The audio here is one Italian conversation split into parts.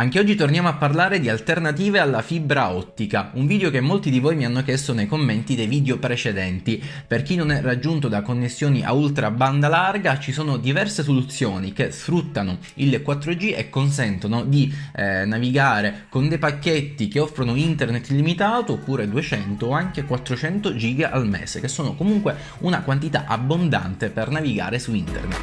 Anche oggi torniamo a parlare di alternative alla fibra ottica, un video che molti di voi mi hanno chiesto nei commenti dei video precedenti. Per chi non è raggiunto da connessioni a ultra banda larga, ci sono diverse soluzioni che sfruttano il 4G e consentono di navigare con dei pacchetti che offrono internet illimitato oppure 200 o anche 400 giga al mese, che sono comunque una quantità abbondante per navigare su internet.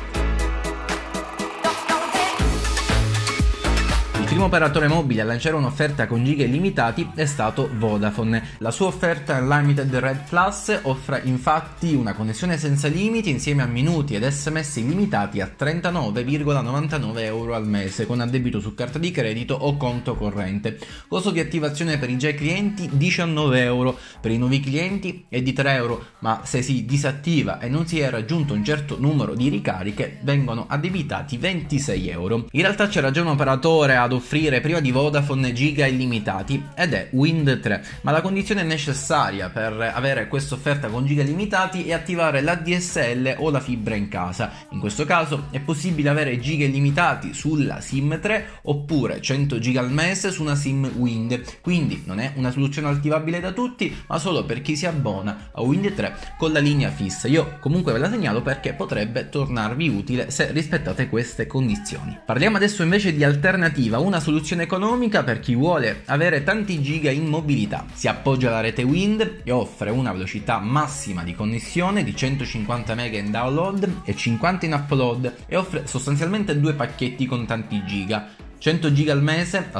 Il primo operatore mobile a lanciare un'offerta con giga illimitati è stato Vodafone. La sua offerta Unlimited Red Plus offre infatti una connessione senza limiti insieme a minuti ed sms illimitati a 39,99 euro al mese con addebito su carta di credito o conto corrente. Costo di attivazione per i già clienti 19 euro, per i nuovi clienti è di 3 euro, ma se si disattiva e non si è raggiunto un certo numero di ricariche vengono addebitati 26 euro. In realtà c'era già un operatore ad offrire prima di Vodafone giga illimitati ed è Wind Tre, ma la condizione necessaria per avere questa offerta con giga illimitati è attivare l'ADSL o la fibra in casa. In questo caso è possibile avere giga illimitati sulla SIM 3 oppure 100 giga al mese su una SIM Wind, quindi non è una soluzione attivabile da tutti ma solo per chi si abbona a Wind Tre con la linea fissa. Io comunque ve la segnalo perché potrebbe tornarvi utile se rispettate queste condizioni. Parliamo adesso invece di alternativa, una soluzione economica per chi vuole avere tanti giga in mobilità. Si appoggia alla rete Wind e offre una velocità massima di connessione di 150 mega in download e 50 in upload e offre sostanzialmente due pacchetti con tanti giga. 100 giga al mese a 16,90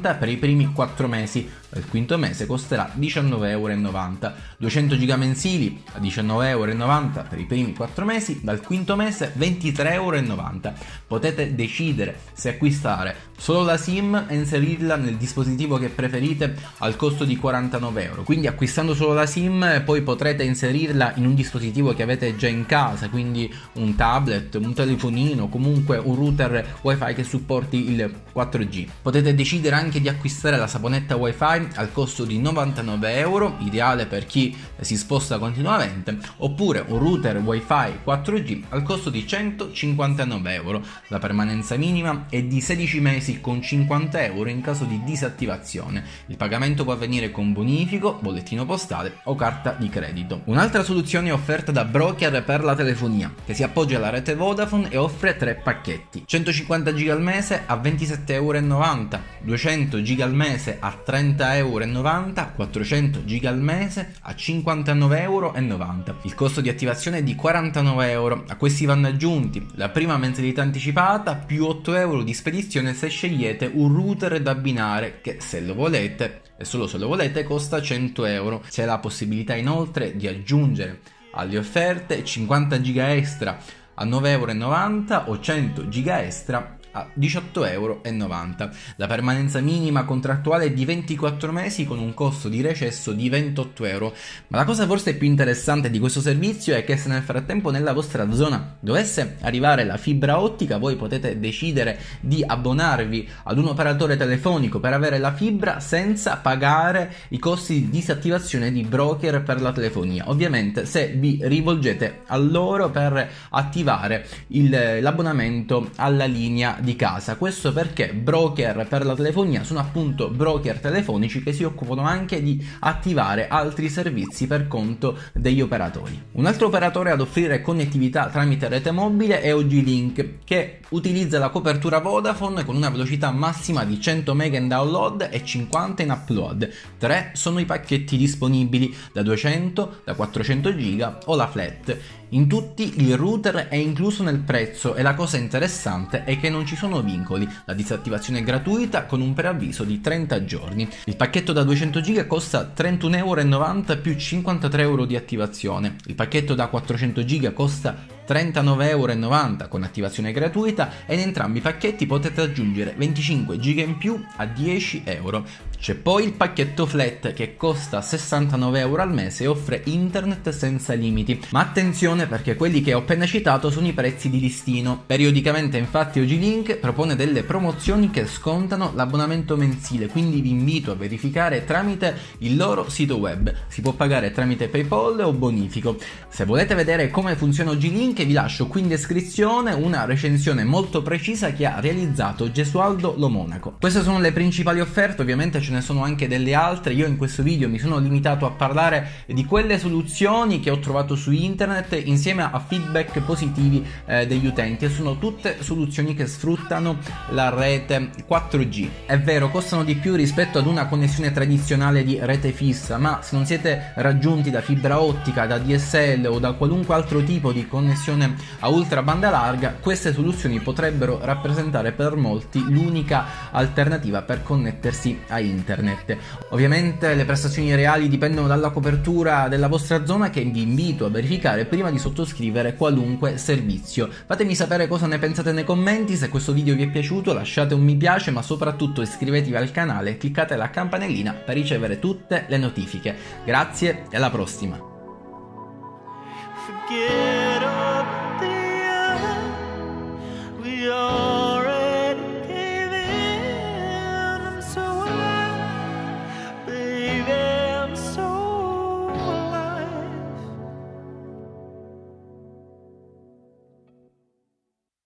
€ per i primi 4 mesi, il quinto mese costerà 19,90 €, 200 giga mensili a 19,90 € per i primi 4 mesi, dal quinto mese 23,90 €. Potete decidere se acquistare solo la SIM e inserirla nel dispositivo che preferite al costo di 49 €, quindi acquistando solo la SIM poi potrete inserirla in un dispositivo che avete già in casa, quindi un tablet, un telefonino, comunque un router wifi che supporti il 4G. Potete decidere anche di acquistare la saponetta wifi al costo di 99 €, ideale per chi si sposta continuamente, oppure un router wifi 4G al costo di 159 €. La permanenza minima è di 16 mesi con 50 € in caso di disattivazione. Il pagamento può avvenire con bonifico, bollettino postale o carta di credito. Un'altra soluzione è offerta da Broker per la telefonia, che si appoggia alla rete Vodafone e offre 3 pacchetti: 150 giga al mese a 27,90 €, 200 giga al mese a 30,90 €, 400 giga al mese a 59,90 €. Il costo di attivazione è di 49 €. A questi vanno aggiunti la prima mensilità anticipata più 8 € di spedizione se scegliete un router da abbinare che, se lo volete e solo se lo volete, costa 100 €. C'è la possibilità inoltre di aggiungere alle offerte 50 giga extra a 9,90 € o 100 giga extra a 18,90 €. La permanenza minima contrattuale è di 24 mesi con un costo di recesso di 28 €. Ma la cosa forse più interessante di questo servizio è che se nel frattempo nella vostra zona dovesse arrivare la fibra ottica, voi potete decidere di abbonarvi ad un operatore telefonico per avere la fibra senza pagare i costi di disattivazione di Broker per la telefonia, ovviamente se vi rivolgete a loro per attivare l'abbonamento alla linea di casa. Questo perché Broker per la telefonia sono appunto broker telefonici che si occupano anche di attivare altri servizi per conto degli operatori. Un altro operatore ad offrire connettività tramite rete mobile è Ogilink, che utilizza la copertura Vodafone con una velocità massima di 100 mega in download e 50 in upload. 3 sono i pacchetti disponibili, da 200, da 400 giga o la flat. In tutti il router è incluso nel prezzo e la cosa interessante è che non ci sono vincoli, la disattivazione è gratuita con un preavviso di 30 giorni. Il pacchetto da 200 giga costa 31,90 € più 53 € di attivazione, il pacchetto da 400 giga costa 39,90 € con attivazione gratuita e in entrambi i pacchetti potete aggiungere 25 giga in più a 10 €. C'è poi il pacchetto flat che costa 69 € al mese e offre internet senza limiti, ma attenzione perché quelli che ho appena citato sono i prezzi di listino. Periodicamente infatti Ogilink propone delle promozioni che scontano l'abbonamento mensile, quindi vi invito a verificare tramite il loro sito web. Si può pagare tramite PayPal o bonifico. Se volete vedere come funziona Ogilink link e vi lascio qui in descrizione una recensione molto precisa che ha realizzato Gesualdo Lo Monaco. Queste sono le principali offerte, ovviamente ce ne sono anche delle altre. Io in questo video mi sono limitato a parlare di quelle soluzioni che ho trovato su internet insieme a feedback positivi degli utenti, e sono tutte soluzioni che sfruttano la rete 4G. È vero, costano di più rispetto ad una connessione tradizionale di rete fissa, ma se non siete raggiunti da fibra ottica, da DSL o da qualunque altro tipo di connessione a ultra banda larga, queste soluzioni potrebbero rappresentare per molti l'unica alternativa per connettersi a internet. Ovviamente le prestazioni reali dipendono dalla copertura della vostra zona, che vi invito a verificare prima di sottoscrivere qualunque servizio. Fatemi sapere cosa ne pensate nei commenti. Se questo video vi è piaciuto lasciate un mi piace, ma soprattutto iscrivetevi al canale e cliccate la campanellina per ricevere tutte le notifiche. Grazie e alla prossima.